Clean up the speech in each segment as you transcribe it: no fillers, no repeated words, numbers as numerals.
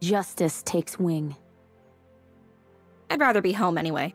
Justice takes wing. I'd rather be home anyway.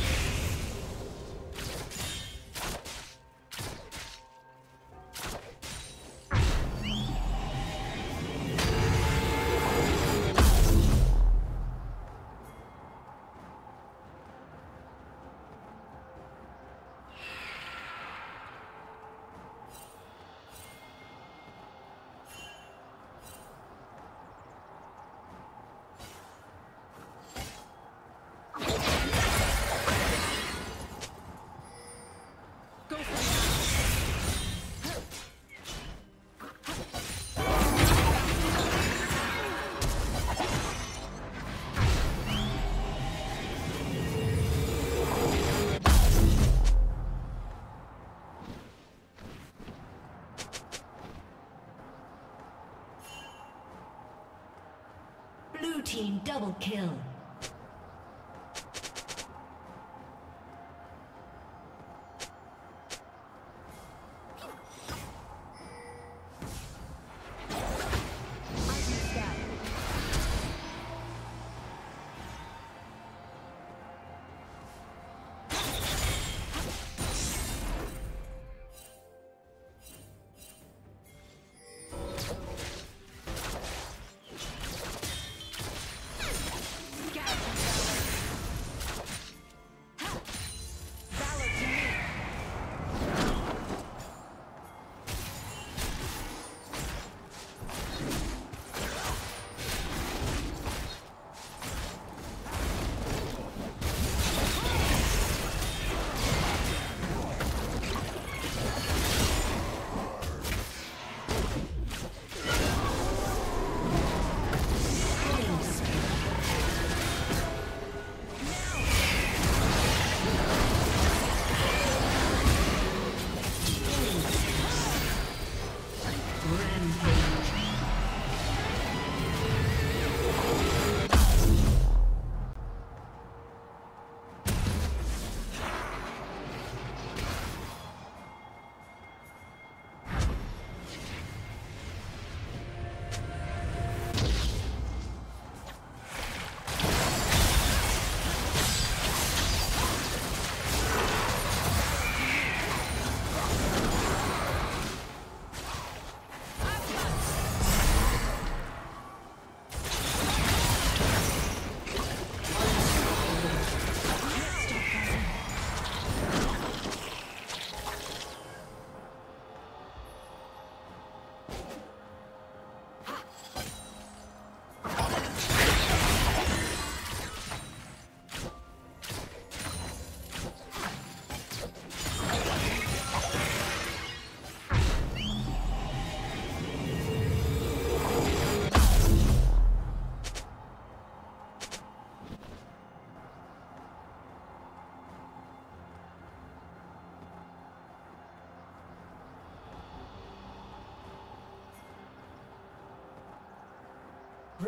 Team double kill.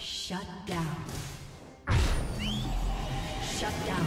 Shut down. Shut down.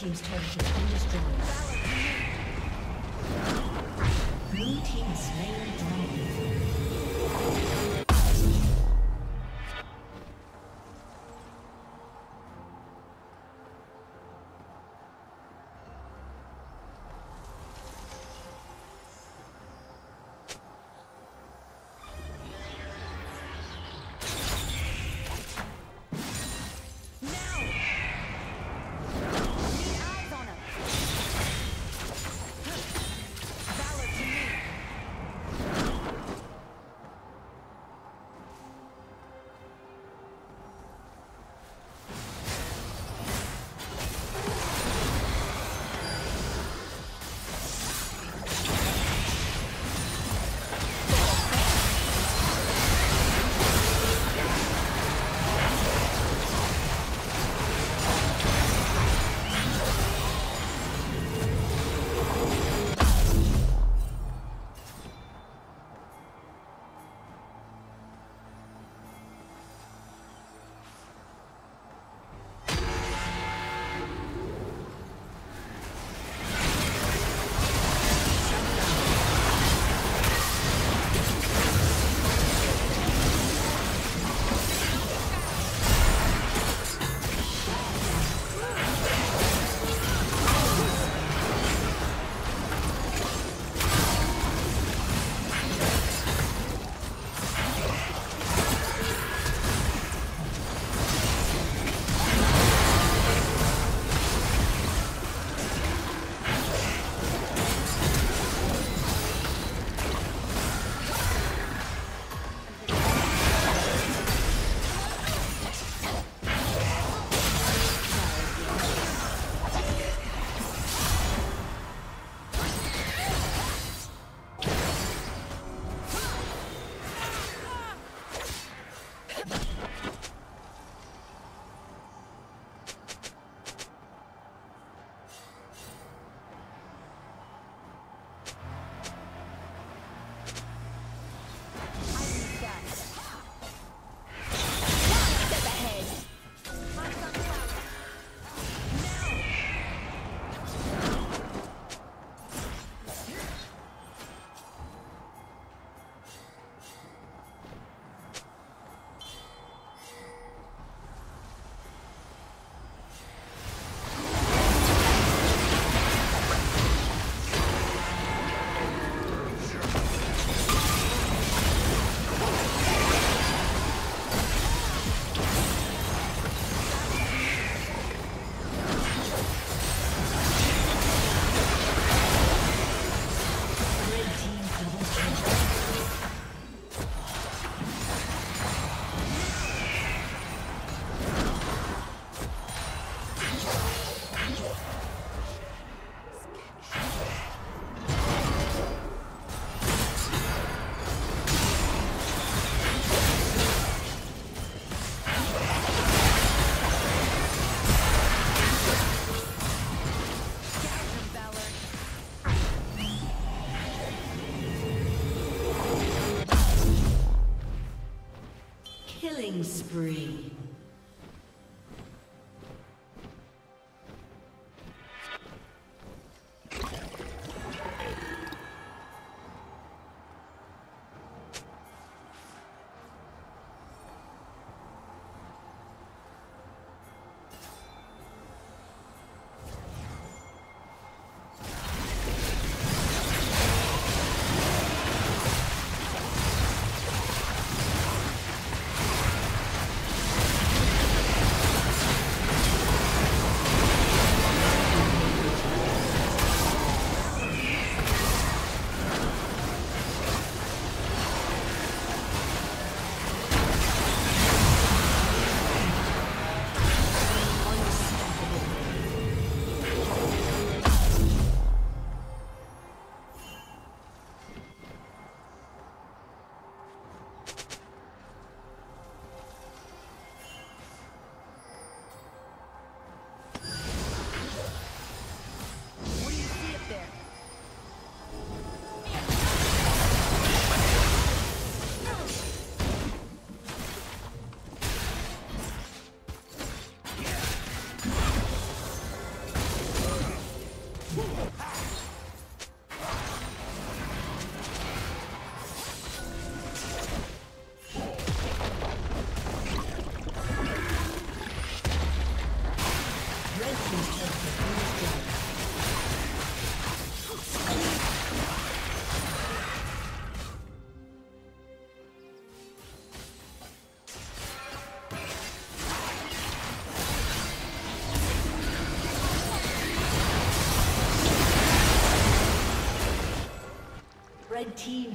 team's turret has been destroyed. Blue team has slain the dragon. Spree. team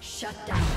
Shut down.